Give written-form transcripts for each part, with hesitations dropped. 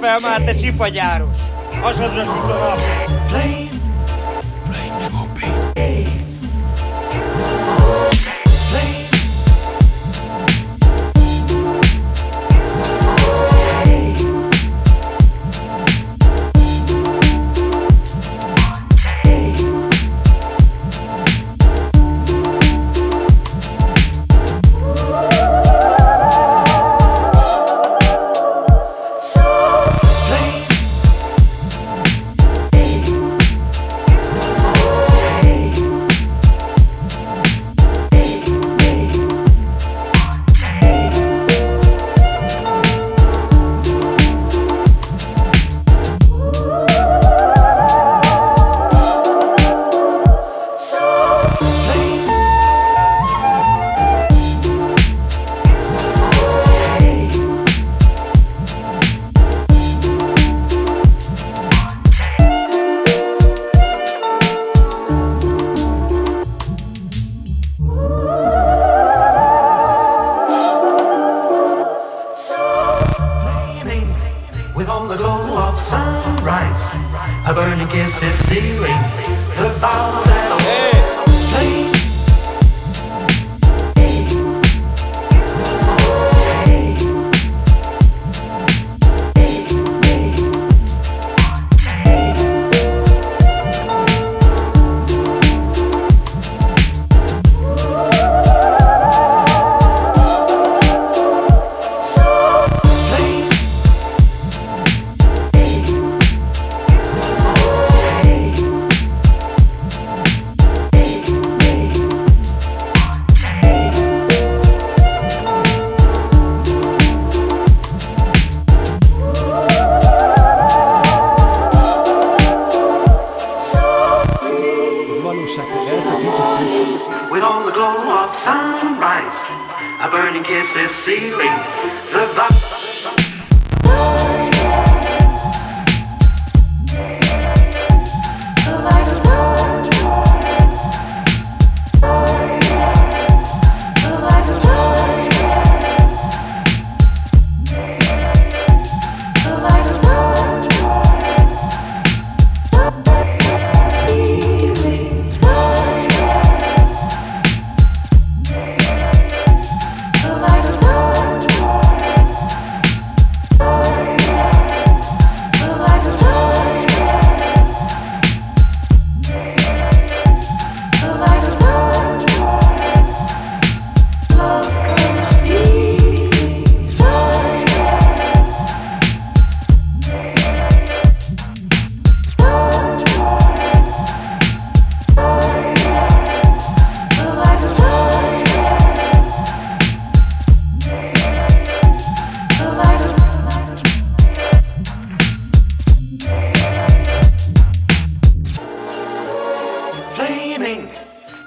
Φέρματε τσίπαγιάρους, όσο δροσικρό. A burning kiss is sealing the vow that I'll play. With all the glow of sunrise, a burning kiss is sealing the vow.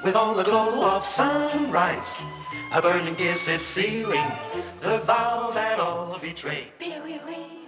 With all the glow of sunrise, a burning kiss is sealing the vow that all betray.